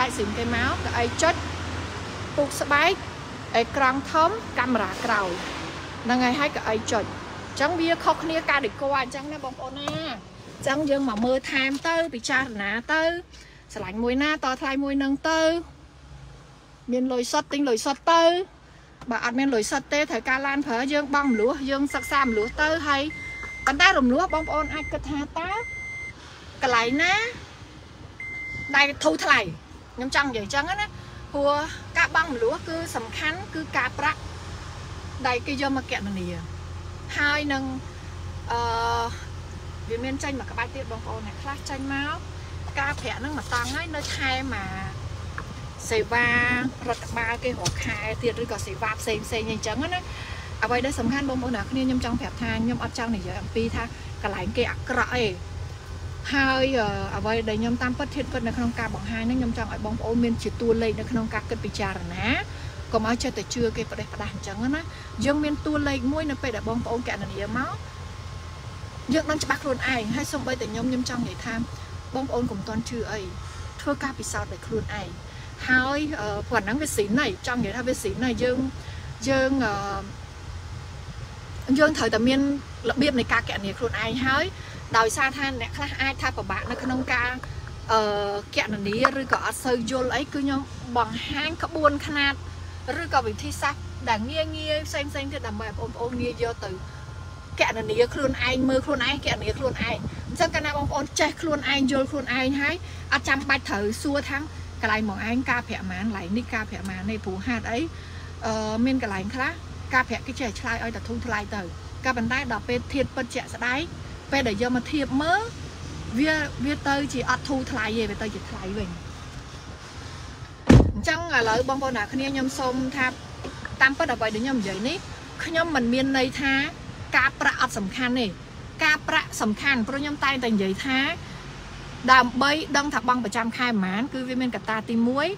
bạch xìm cái máu ai chất buộc sắp bạch ai căng thấm camera cầu năng ai hay cái ai chất chẳng biết khóc nia ca địch cô anh chẳng nè bông ôn à chẳng dương mà mơ tham tơ bị cha ná tơ sẽ lạnh mùi na to thay mùi nâng tơ miền lồi sọt tinh lồi sọt tơ bà ăn miền lồi sọt tê thời ca lan phở dương bông lúa dương sắc sam lúa tơ hay còn ta rùm lúa bông ôn ai cất hà tá cái lại ná đây thu thay nhưng chẳng vậy chẳng á hùa cá bông lúa cứ sầm khánh cứ cá bạc đây cái dơ mà kẹt này hai nâng vì miền tranh mà các bạn tiết bông ôn này khác tranh máu ca khẽ nó mà tăng ấy nó thay mà xây ba rớt ba cái hộp khai tiệt rồi có xây ba xây nhanh chóng á ở đây đó sầm khăn bông ôn nào khi nhâm trong phép than nhâm ở trong này giờ em pi tha cái lạnh kia cãi hai ở đây đây nhâm tam bất thiện cất là không ca bằng hai nó nhâm trong ở bông ôn miền chỉ tua lên nó không ca cất bị trà ná còn máu chơi từ trưa cái đẹp đàn trắng á dương miền tua lên mũi nó phải là bông ôn kẹt là nhiều máu dương đang bắt luôn ai hay xong bây từ nhâm trong để tham bông ôn cùng toàn chưa ấy thưa ca bị sao để luôn ai hai quản nắng vệ sinh này trong người ta vệ sinh này dương thời tầm miên lập biên này ca kẹt này luôn ai hỡi đòi xa than này khác ai tha của bạn nó không ca kẹt này đi rồi có sợi vô lấy cứ nhau bằng hang có buồn khăn nát rồi có vị thi sắc đã nghe xanh thì đảm bảo ôn nghe vô từ kẹt này luôn ai mơ luôn ai kẹt này luôn ai dân cái nào bông ôn chơi luôn ai vô luôn ai hái ở trong bài thử xua thắng cái này một anh ca phẹ màn lại đi ca phẹ màn này phù hạt ấy mình cái này khác ca phẹ cái trẻ trai ơi đặt thu lại từ ca bàn tay đọc bên thiệt bên trẻ sẽ đáy về để giờ mà thiệp mớ viết tơi chỉ ở thu lại về tơi chỉ lại mình trong là lợi bông bông nào khi nhâm xôm tham tam bắt đầu vậy đến nhâm giấy ní khi nhâm mình miền này tha ca pra ở sầm khan này ca pra sầm khan pro nhâm tay thành giấy tha đàm bay đăng thập băng 100 khai mán cứ viên miền cả ta ti muối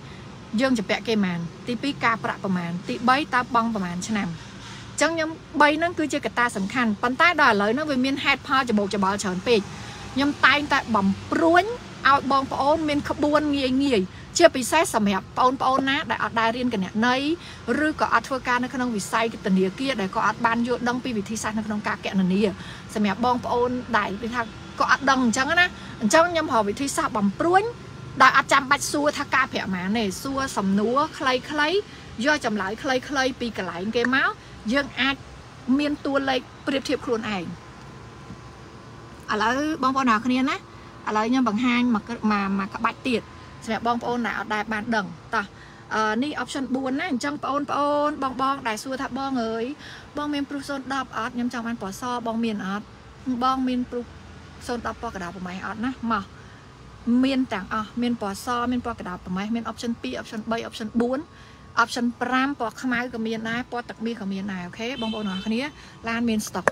dương chụp vẽ cây màn ti pi ca pra của màn ti bay ta băng của màn xem chẳng nhâm bay nó cứ chơi cả ta sầm khan bàn tay đòi lợi nó về miền hạt pha cho bộ cho bò chởn pì nhâm tay ta bầm ruốn ao băng ôn miền khập buôn nghề chưa bị sai sầm hẹp ôn á đại ở đại riêng cả nhà nấy rư có ở thua ca nó không bị sai cái tình địa kia để có ở ban vô đăng pi bị thi sai nó không ca kẹn này à sầm hẹp băng ôn đại đi thằng có đằng chẳng á trong nhâm họ bị thi sao bằng pruin đại ở trăm bạch xua tha ca phẹ má này xua sầm núa khay do chầm lại khay pi cả lại cái máu dương ai miên tua lấy biệt thiệp khuôn ảnh ở lại băng bao nào cái này á ở lại nhâm bằng hai mà các bạch tiệt sẽ bong ôn nào đại bàn đẳng ta ni option buồn này trong ôn bong đại xua tháp bong ấy bong miền pruson đập ớt nhâm trong ăn bỏ so bong miền ớt bong miền pruson đập bỏ cả đảo của máy ớt nè mà miền tảng miền bỏ so miền bỏ cả đảo của máy miền option p option bay option 4 option pram bỏ khmai của miền này bỏ tặc mi của miền này ok bong ôn nào cái này lan miền stop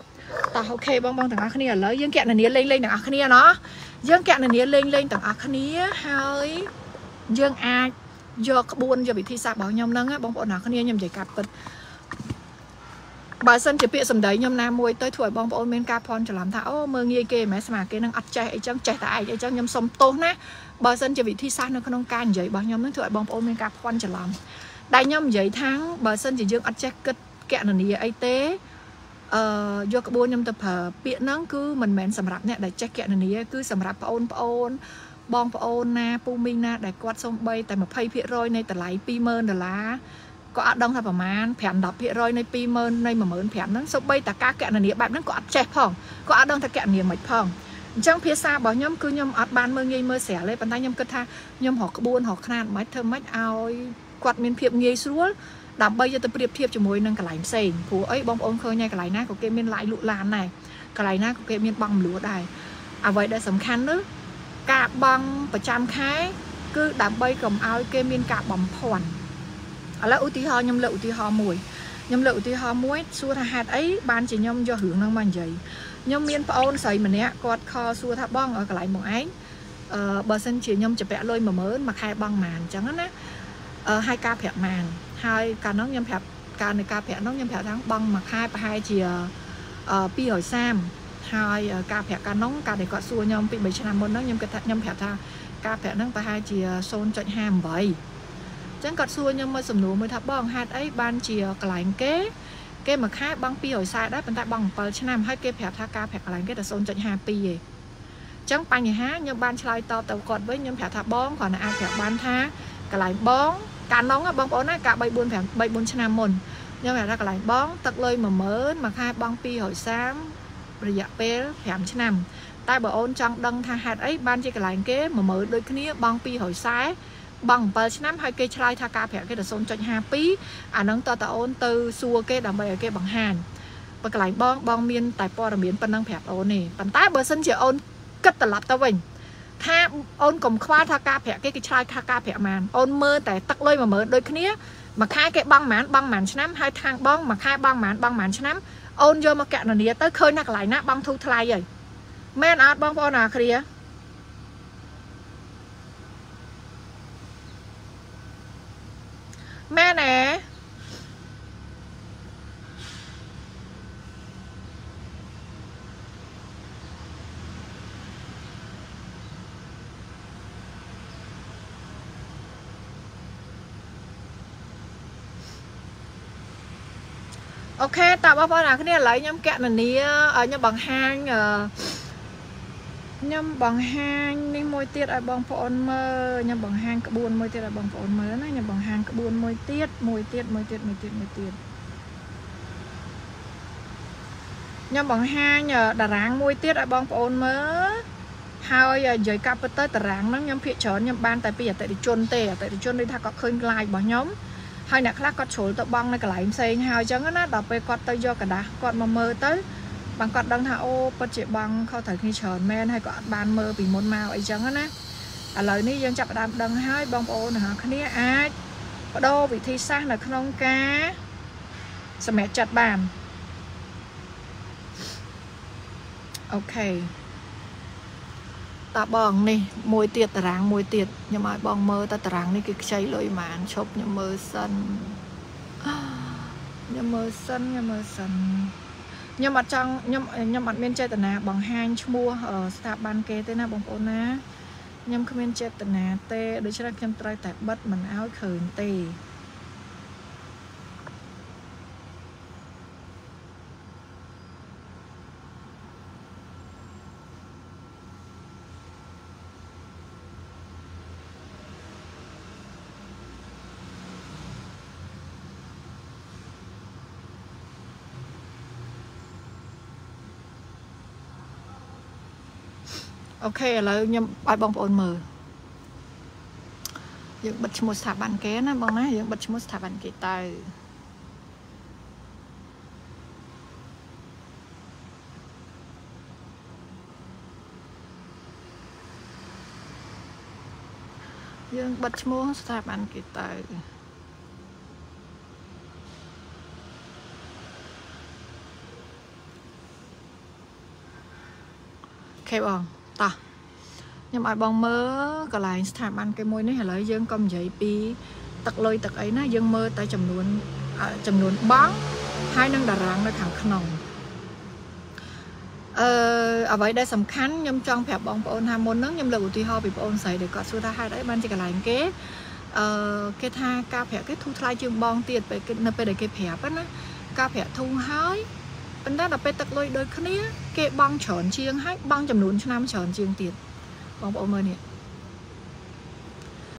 ta ok bong thằng áo cái này lấy dương kẹn này nia lên thằng áo cái này nó dương kẹn này nia lên thằng áo cái này hơi dương ai do buôn do bị thi sạc bảo nhom nâng á bong bọn nào cái này nhom giải cặp vật bà sân chỉ bịa sầm đấy nhom nam môi tới thổi bong bọn bên capon cho làm thảo mơ nghe kê mẹ mà cái năng ắt chạy trong chạy tại để trong nhom sông tốt nè bà sân chỉ bị thi sạc nó không can giấy bảo nhom nó thổi bong bọn bên capon cho làm đại nhom giấy tháng bà sân chỉ dương ắt chạy cất kẹn này nia ai tế do các buôn nhom tập hợp bịa nắng cứ mình mến sầm rạp nè để chạy kẹn này nia cứ sầm rạp bọn bong ôn na pu minh na để quát xong bay tại một phay phía rồi này tại lấy pimer là lá có đông thay vào màn phèn đập phía rồi này pimer này mà mớn phèn nó xong bay tại cá kẹn này bạn nó có chẹp phòng có đông thay kẹn này mệt phòng trong phía xa bảo nhom cứ nhom ở ban mơ ngây mơ xẻ lên bàn tay nhom cất tha nhom họ buôn họ khan máy thơm máy ao quạt miền phiệp ngây suốt đảm bây giờ tôi điệp thiệp cho mối nâng cả lạnh sền của ấy bong ôn khơi nha cả lạnh na của kia miền lại lụ lan này cả lạnh na của kia miền băng lúa đài à vậy đã sầm khăn nữa cả bằng 100 khai cứ đảm bay cầm ao kê miên cả bầm phòn ở lại ưu tí ho nhâm lựu tí ho mùi nhâm lựu tí ho muối xua tha hạt ấy ban chỉ nhâm do hưởng năng bằng vậy nhâm miên ôn sấy mà nè quạt kho xua tha bong ở lại một ánh bờ sân chỉ nhâm chụp vẽ lôi mà mớn mặc hai băng màn chẳng á hai ca phẹt màn hai ca nóng nhâm phẹt ca này ca phẹt nóng nhâm phẹt thắng băng mặc hai hai chìa pi hỏi sam hai ca phẹt ca nóng ca để có xua nhom bị 7 năm môn đó nhom cái nhom phẹt tha ca phẹn năng ta hai chia xôn chọn hàm vậy chẳng cọt xua nhưng mà sầm nụ mới thắp bong hạt ấy ban chia lạnh kế kê mà khai băng pi hồi xa đã bên ta bong bờ trên nam hai kê phẹt tha ca phẹt lạnh kế là xôn chọn hàm pi gì chẳng pan gì há nhưng ban slide to tàu cọt với nhưng phẹt thắp bong còn là ai phẹt ban tha cả lạnh bong cả nóng á bong bốn á cả bay buôn phẹt bay buôn trên nam mồn nhưng mà ra cả lạnh bong tật lơi mà mớn mà khai băng pi hồi sáng bây giờ phẹt trên nam tai bờ ôn trong đăng tha hạt ấy ban chia lạnh kế mà mở đôi kia bong pi hồi sáng bằng bờ năm hai cây chai tha ca phẹt cái là xôn chọn hà pí à nắng to ôn từ xua cái đầm bè cái bằng hàn và cái lạnh bong bong miên tại po đầm miên pan năng phẹt ôn này pan tai bờ sân chỉ ôn cất tật lập tao vĩnh tha ôn cùng khoa tha ca phẹt cái chai tha ca phẹt màn ôn mơ tại tắc lôi mà mở đôi kia mà khai cái băng màn năm hai thang bong mà khai băng màn năm ôn vô mà kẹt là nia tới khơi nặc lại nã băng thu thay vậy men át băng po nào kia mẹ nè ok tạm bao bao nào cái này lấy nhâm kẹo là ní ở nhâm bằng hang đi môi tiết ai bằng phồn mơ nhâm bằng hang cả buồn môi tiết ai bằng phồn mơ này nhâm bằng hang cả buồn môi tiết nhâm bằng hang nhờ đà ráng môi tiết ai bằng phồn mơ hai giờ cặp tới đà ráng nó nhâm phía chốn nhâm ban tại bây tại để chôn tè tại để chôn đi tha có khơi lại bỏ nhóm hai nè khác có sổ tụ băng này cả lại xây hai chấn nó đập về quạt tới do cả đá quạt mà mơ tới bằng cọt đăng thả ô bất chế băng khâu thời khi chờ men hay cọt ban mơ vì muốn màu ấy chẳng á lời ní dân chặt đăng hai băng ô nè cái ní ai đô vị thi sang là không cá sao mẹ chặt bàn ok ta băng này môi tiệt ráng môi tiệt nhưng mà băng mơ ta ráng này cái cháy lưỡi màn chụp nhưng mơ sân nhưng mơ sân nhưng mà trong nhưng mà bên chơi tận nào bằng hai mua ở sạp ban kê tên là bằng ôn á nhưng không bên chơi tận nào tê để cho ra kem trai tại bất mình áo khởi tê ok là nhâm ai bong ôn mờ dựng bật một thả bàn ké nó bong á dựng bật một thả bàn kệ tài dựng bật một thả bàn kệ tài ok bong ta nhưng mà bong mơ còn lại thảm ăn cái môi này là lấy dương công giấy pi tật lôi tật ấy nó dương mơ tại chầm luôn bóng hai năng đà ràng nó thẳng khăn nồng ở vậy đây sầm khánh nhưng trong phép bong bồn ham môn nước nhưng lực của tùy ho bị bồn xảy để có xua ra hai đấy ban chỉ cả lại cái tha ca phép cái thu thay chương bong tiền về cái nơi để cái phép á ca phép thu hói bên đó là pe tật lôi đôi khía kệ băng chọn chiêng hay băng chầm nún cho nam chọn chiêng tiền băng bộ mơ nè